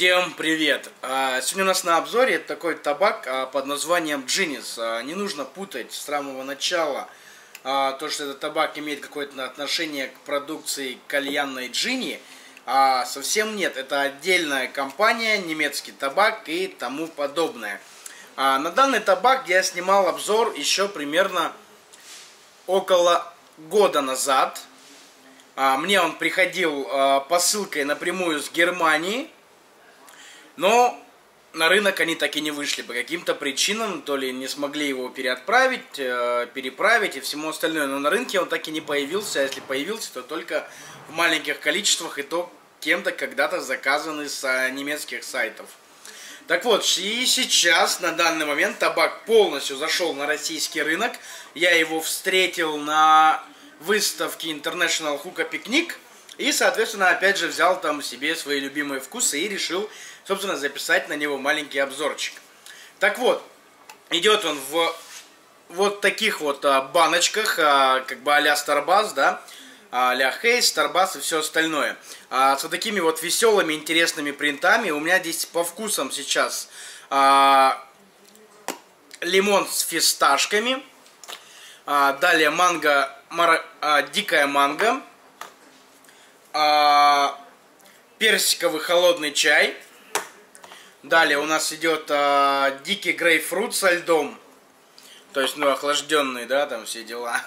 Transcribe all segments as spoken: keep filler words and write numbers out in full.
Всем привет! Сегодня у нас на обзоре такой табак под названием GINI'S. Не нужно путать с самого начала то, что этот табак имеет какое-то отношение к продукции кальянной Джини. Совсем нет, это отдельная компания, немецкий табак и тому подобное. На данный табак я снимал обзор еще примерно около года назад. Мне он приходил посылкой напрямую с Германии, но на рынок они так и не вышли по каким-то причинам, то ли не смогли его переотправить, переправить и всему остальное. Но на рынке он так и не появился, а если появился, то только в маленьких количествах и то кем-то когда-то заказанный с немецких сайтов. Так вот, и сейчас, на данный момент, табак полностью зашел на российский рынок. Я его встретил на выставке International Hooka Picnic. И, соответственно, опять же взял там себе свои любимые вкусы и решил, собственно, записать на него маленький обзорчик. Так вот, идет он в вот таких вот баночках, как бы а-ля Старбас, да, а-ля Хейс, Старбас и все остальное. С вот такими вот веселыми, интересными принтами. У меня здесь по вкусам сейчас лимон с фисташками. Далее манго, мара, дикая манго. А, персиковый холодный чай. Далее у нас идет а, дикий грейпфрут со льдом. То есть, ну, охлажденный, да, там все дела.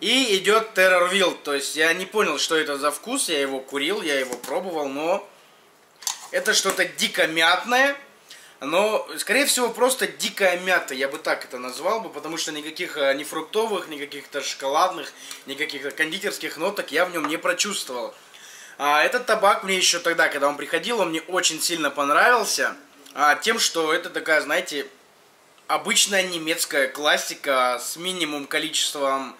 И идет террор вилд. То есть, я не понял, что это за вкус. Я его курил, я его пробовал, но это что-то дико мятное. Но, скорее всего, просто дикая мята, я бы так это назвал бы, потому что никаких ни фруктовых, ни каких-то шоколадных, никаких кондитерских ноток я в нем не прочувствовал. А этот табак мне еще тогда, когда он приходил, он мне очень сильно понравился а, тем, что это такая, знаете, обычная немецкая классика с минимум количеством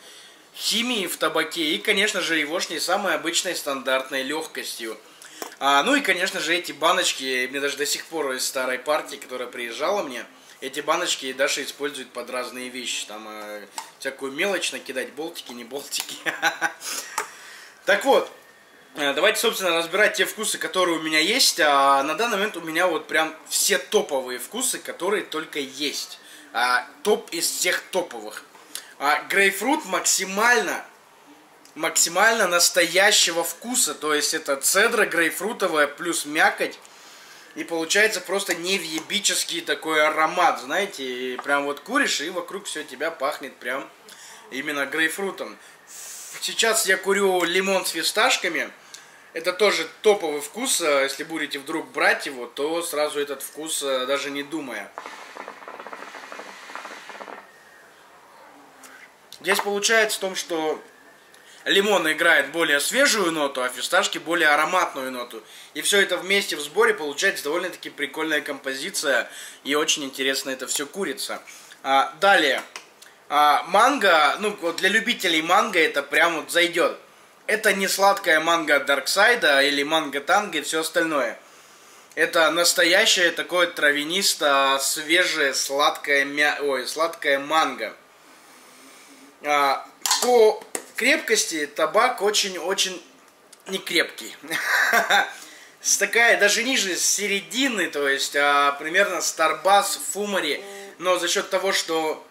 химии в табаке и, конечно же, егошней самой обычной стандартной легкостью. А, ну и, конечно же, эти баночки, мне даже до сих пор из старой партии, которая приезжала мне, эти баночки Даша использует под разные вещи. Там э, всякую мелочь накидать, болтики, не болтики. Так вот, давайте, собственно, разбирать те вкусы, которые у меня есть. А на данный момент у меня вот прям все топовые вкусы, которые только есть. А, топ из всех топовых. А, грейпфрут максимально... максимально настоящего вкуса, то есть это цедра грейпфрутовая плюс мякоть, и получается просто невъебический такой аромат, знаете, и прям вот куришь, и вокруг все тебя пахнет прям именно грейпфрутом. Сейчас я курю лимон с фисташками, это тоже топовый вкус, если будете вдруг брать его, то сразу этот вкус, даже не думая. Здесь получается в том, что лимон играет более свежую ноту, а фисташки более ароматную ноту. И все это вместе в сборе получается довольно-таки прикольная композиция. И очень интересно это все курится. А, далее. А, манго, ну вот для любителей манго это прям вот зайдет. Это не сладкая манго Дарксайда или манго Танги и все остальное. Это настоящее такое травянисто, свежее, сладкое, мя... Ой, сладкое манго. А, по... крепкости табак очень-очень не крепкий. С такая, даже ниже середины, то есть а, примерно Старбас, Фумари, но за счет того, что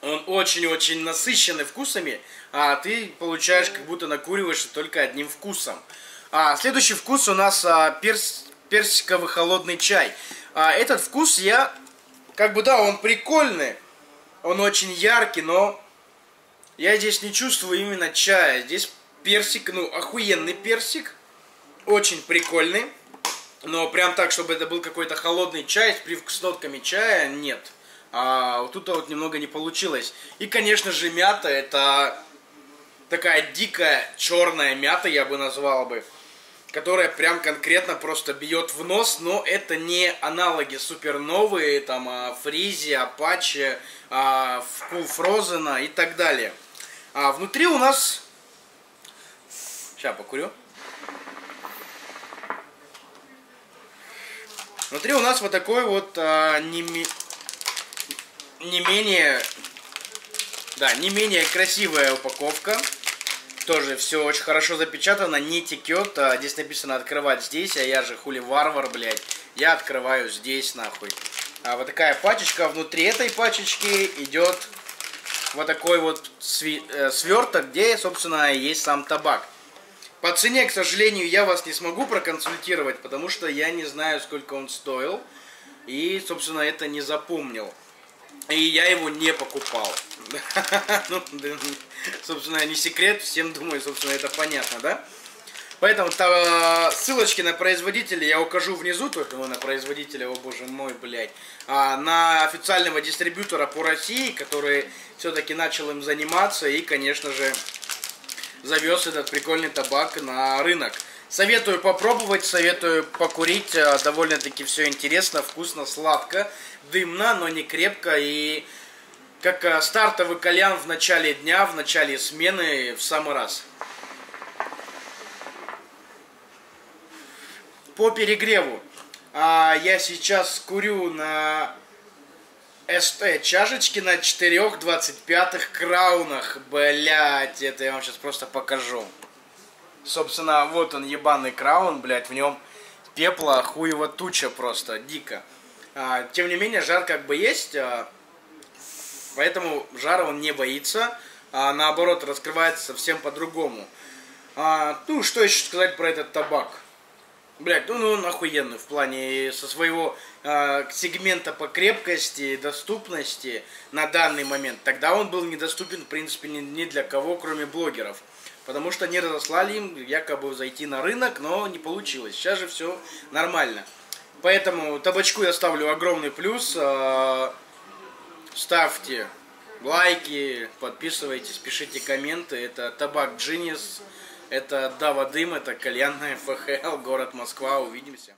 он очень-очень насыщенный вкусами, а ты получаешь, как будто накуриваешься только одним вкусом. А, следующий вкус у нас а, перс, персиковый холодный чай. А, этот вкус я, как бы да, он прикольный, он очень яркий, но... я здесь не чувствую именно чая. Здесь персик, ну, охуенный персик. Очень прикольный. Но прям так, чтобы это был какой-то холодный чай с привкус-нотками чая, нет. А вот тут-то вот немного не получилось. И, конечно же, мята. Это такая дикая черная мята, я бы назвал бы. Которая прям конкретно просто бьет в нос. Но это не аналоги суперновые, там, фризе, апачи, фуфрозана и так далее. А внутри у нас... сейчас покурю. Внутри у нас вот такой вот а, не, ми... не менее... да, не менее красивая упаковка. Тоже все очень хорошо запечатано, не текет. А, здесь написано открывать здесь, а я же хули варвар, блядь. я открываю здесь нахуй. А вот такая пачечка, внутри этой пачечки идет вот такой вот сверток, где, собственно, есть сам табак. По цене, к сожалению, я вас не смогу проконсультировать, потому что я не знаю, сколько он стоил. И, собственно, это не запомнил. И я его не покупал. Собственно, не секрет, всем думаю, собственно, это понятно, да? Поэтому ссылочки на производителя я укажу внизу, только на производителя, о боже мой, блядь, а на официального дистрибьютора по России, который все-таки начал им заниматься и, конечно же, завез этот прикольный табак на рынок. Советую попробовать, советую покурить, довольно-таки все интересно, вкусно, сладко, дымно, но не крепко и как стартовый кальян в начале дня, в начале смены, в самый раз. По перегреву. А я сейчас курю на эс ти чашечки на четыре двадцать пять краунах. Блять, это я вам сейчас просто покажу. Собственно, вот он, ебаный краун, блять, в нем пепла хуева туча просто, дико. А, тем не менее, жар как бы есть, а, поэтому жара он не боится, а наоборот, раскрывается совсем по-другому. А, ну, что еще сказать про этот табак? Блять, ну, ну он охуенный в плане со своего э, сегмента по крепкости и доступности на данный момент. Тогда он был недоступен, в принципе, ни, ни для кого, кроме блогеров. Потому что не разослали им якобы зайти на рынок, но не получилось. Сейчас же все нормально. Поэтому табачку я ставлю огромный плюс. Э, ставьте лайки, подписывайтесь, пишите комменты. Это табак Джинис. Это Дава Дым, это Кальянная эф ха эл, город Москва. Увидимся.